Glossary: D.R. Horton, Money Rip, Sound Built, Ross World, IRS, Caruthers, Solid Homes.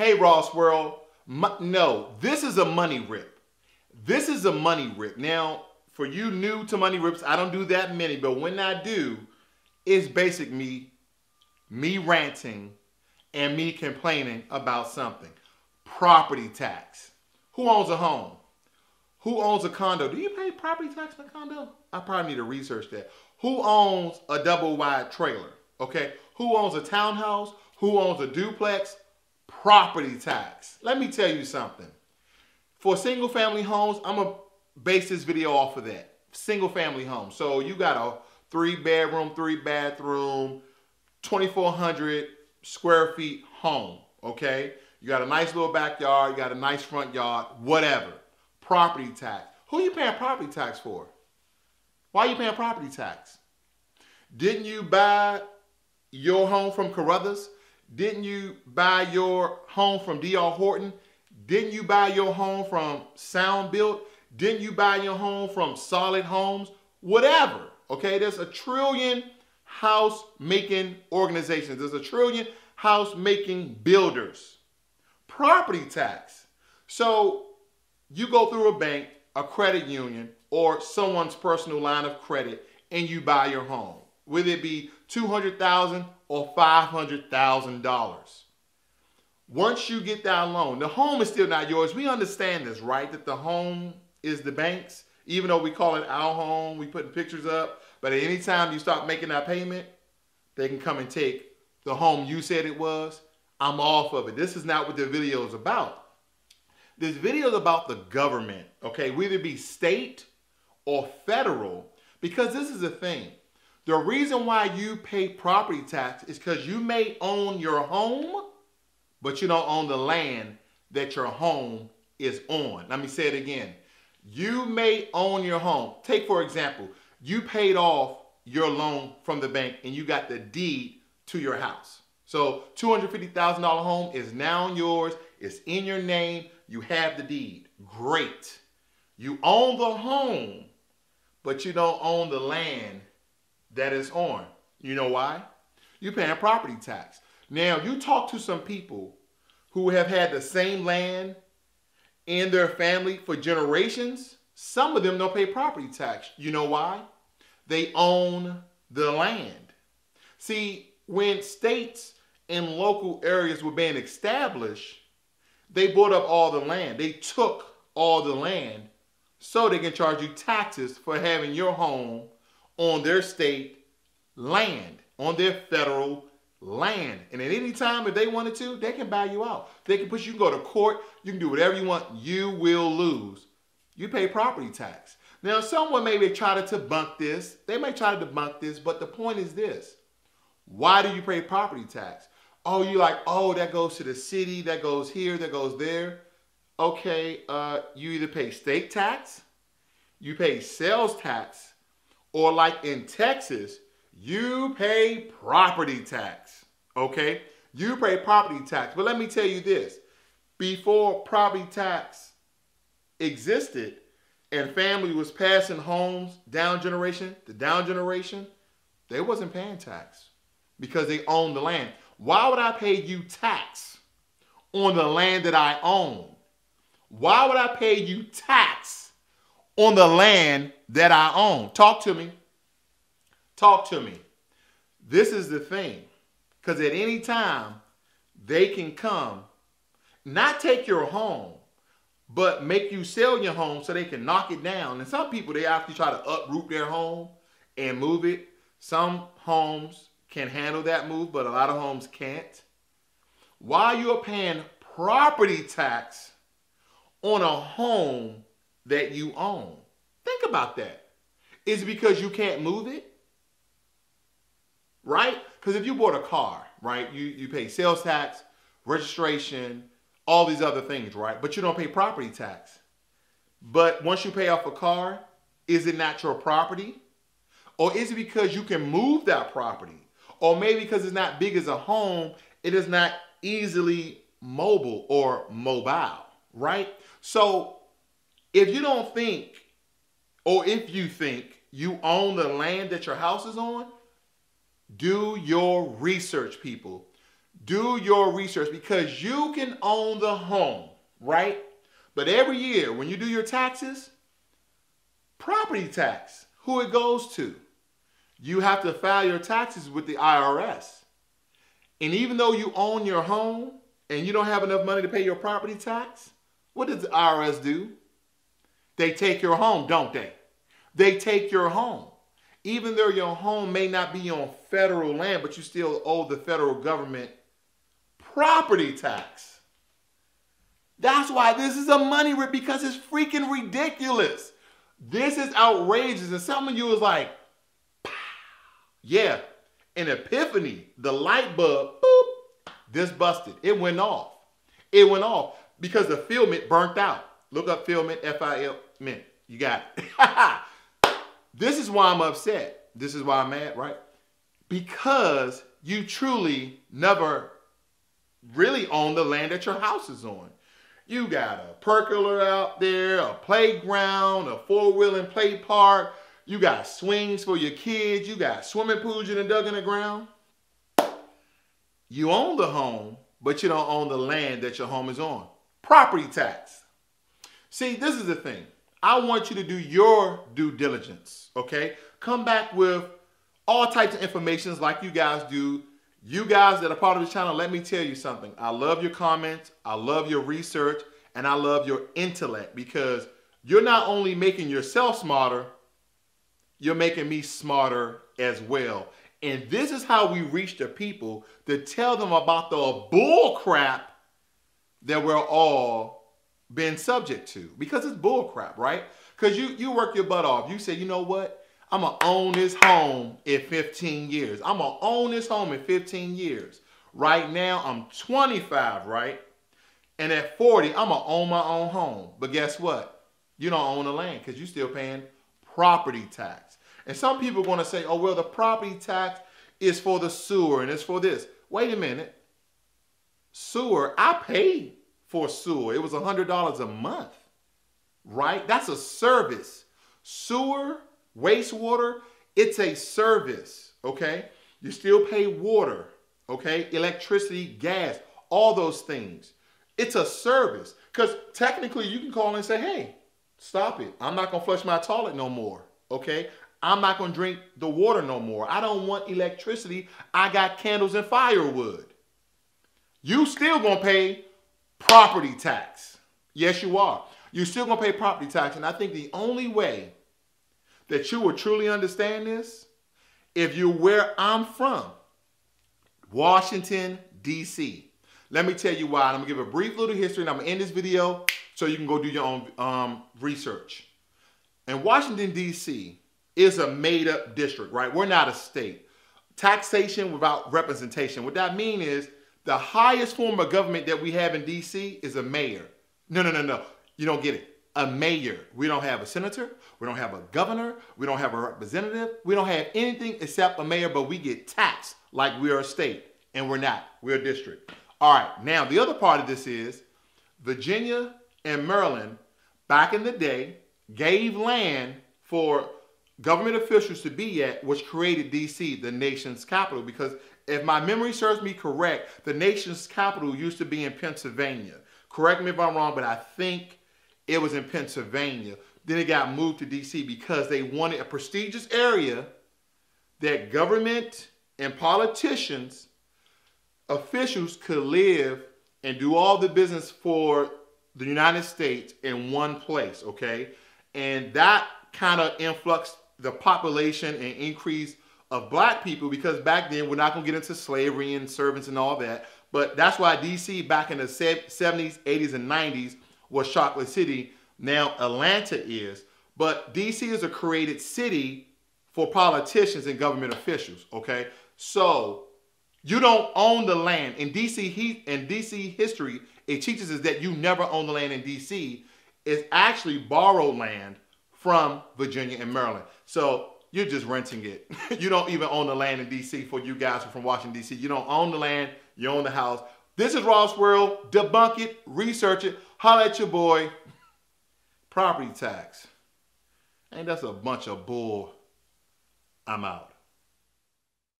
hey, Ross World, no, this is a money rip. This is a money rip. Now, for you new to money rips, I don't do that many, but when I do, it's basic me ranting and me complaining about something. Property tax. Who owns a home? Who owns a condo? Do you pay property tax on a condo? I probably need to research that. Who owns a double-wide trailer? Okay. Who owns a townhouse? Who owns a duplex? Property tax. Let me tell you something. For single-family homes, I'm going to base this video off of that. Single-family homes. So you got a three-bedroom, three-bathroom, 2,400 square feet home. Okay. You got a nice little backyard. You got a nice front yard. Whatever. Property tax. Who are you paying property tax for? Why are you paying property tax? Didn't you buy your home from Caruthers? Didn't you buy your home from D.R. Horton? Didn't you buy your home from Sound Built? Didn't you buy your home from Solid Homes? Whatever. Okay, there's a trillion house making organizations. There's a trillion house making builders. Property tax. So you go through a bank, a credit union, or someone's personal line of credit, and you buy your home. Whether it be $200,000 or $500,000. Once you get that loan, the home is still not yours. We understand this, right? That the home is the bank's. Even though we call it our home, we put pictures up. But at any time you stop making that payment, they can come and take the home you said it was. I'm off of it. This is not what the video is about. This video is about the government, okay? Whether it be state or federal, because this is the thing. The reason why you pay property tax is because you may own your home, but you don't own the land that your home is on. Let me say it again. You may own your home. Take, for example, you paid off your loan from the bank and you got the deed to your house. So $250,000 home is now yours. It's in your name. You have the deed. Great. You own the home, but you don't own the land that it's on. You know why? You're paying property tax. Now, you talk to some people who have had the same land in their family for generations. Some of them don't pay property tax. You know why? They own the land. See, when states and local areas were being established, they bought up all the land. They took all the land so they can charge you taxes for having your home on their state land, on their federal land. And at any time, if they wanted to, they can buy you out. They can push you, you can go to court, you can do whatever you want, you will lose. You pay property tax. Now, someone may try to debunk this. They may try to debunk this, but the point is this. Why do you pay property tax? Oh, you're like, oh, that goes to the city, that goes here, that goes there. Okay, you either pay state tax, you pay sales tax, or like in Texas, you pay property tax, okay? You pay property tax. But let me tell you this. Before property tax existed and family was passing homes down generation, they wasn't paying tax because they owned the land. Why would I pay you tax on the land that I own? Why would I pay you tax on the land that I own? Talk to me. Talk to me. This is the thing. Because at any time, they can come, not take your home, but make you sell your home so they can knock it down. And some people, they actually try to uproot their home and move it. Some homes can handle that move, but a lot of homes can't. Why you are paying property tax on a home that you own? Think about that. Is it because you can't move it? Right? Because if you bought a car, right, you pay sales tax, registration, all these other things, right? But you don't pay property tax. But once you pay off a car, is it not your property? Or is it because you can move that property? Or maybe because it's not big as a home, it is not easily mobile or mobile, right? So if you don't think, or if you think you own the land that your house is on, do your research, people. Do your research, because you can own the home, right? But every year when you do your taxes, property tax, who it goes to, you have to file your taxes with the IRS. And even though you own your home and you don't have enough money to pay your property tax, what does the IRS do? They take your home, don't they? They take your home. Even though your home may not be on federal land, but you still owe the federal government property tax. That's why this is a money rip, because it's freaking ridiculous. This is outrageous. And some of you is like, pow. Yeah, an epiphany, the light bulb, boop, this busted. It went off. It went off because the filament burnt out. Look up filament, F-I-L-M-E-N. You got it. This is why I'm upset. This is why I'm mad, right? Because you truly never really own the land that your house is on. You got a pergola out there, a playground, a four-wheeling play park. You got swings for your kids. You got swimming pools you done dug in the ground. You own the home, but you don't own the land that your home is on. Property tax. See, this is the thing. I want you to do your due diligence, okay? Come back with all types of information like you guys do. You guys that are part of this channel, let me tell you something. I love your comments, I love your research, and I love your intellect, because you're not only making yourself smarter, you're making me smarter as well. And this is how we reach the people, to tell them about the bull crap that we're all been subject to. Because it's bull crap, right? Because you work your butt off. You say, you know what? I'm going to own this home in 15 years. I'm going to own this home in 15 years. Right now, I'm 25, right? And at 40, I'm going to own my own home. But guess what? You don't own the land, because you're still paying property tax. And some people are going to say, oh, well, the property tax is for the sewer and it's for this. Wait a minute. Sewer, I paid for sewer. It was $100 a month, right? That's a service. Sewer, wastewater, it's a service, okay? You still pay water, okay? Electricity, gas, all those things. It's a service, because technically you can call and say, hey, stop it. I'm not going to flush my toilet no more, okay? I'm not going to drink the water no more. I don't want electricity. I got candles and firewood. You still going to pay property tax. Yes, you are. You're still going to pay property tax, and I think the only way that you will truly understand this, if you're where I'm from, Washington, D.C. Let me tell you why. I'm going to give a brief little history, and I'm going to end this video so you can go do your own research. And Washington, D.C. is a made-up district, right? We're not a state. Taxation without representation. What that means is the highest form of government that we have in D.C. is a mayor. No. You don't get it. A mayor. We don't have a senator. We don't have a governor. We don't have a representative. We don't have anything except a mayor, but we get taxed like we are a state, and we're not. We're a district. All right. Now, the other part of this is Virginia and Maryland back in the day gave land for government officials to be at, which created D.C., the nation's capital, because if my memory serves me correct, the nation's capital used to be in Pennsylvania. Correct me if I'm wrong, but I think it was in Pennsylvania. Then it got moved to D.C. because they wanted a prestigious area that government and politicians, officials could live and do all the business for the United States in one place, okay? And that kind of influxed the population and increase of black people, because back then, we're not going to get into slavery and servants and all that, but that's why D.C. back in the 70s, 80s, and 90s was Chocolate City. Now Atlanta is, but D.C. is a created city for politicians and government officials, okay? So you don't own the land. In D.C. history, it teaches us that you never own the land in D.C. It's actually borrowed land from Virginia and Maryland. So you're just renting it. You don't even own the land in D.C. for you guys who are from Washington, D.C. You don't own the land, you own the house. This is Ross World. Debunk it, research it, holla at your boy. Property tax. Ain't that's a bunch of bull. I'm out.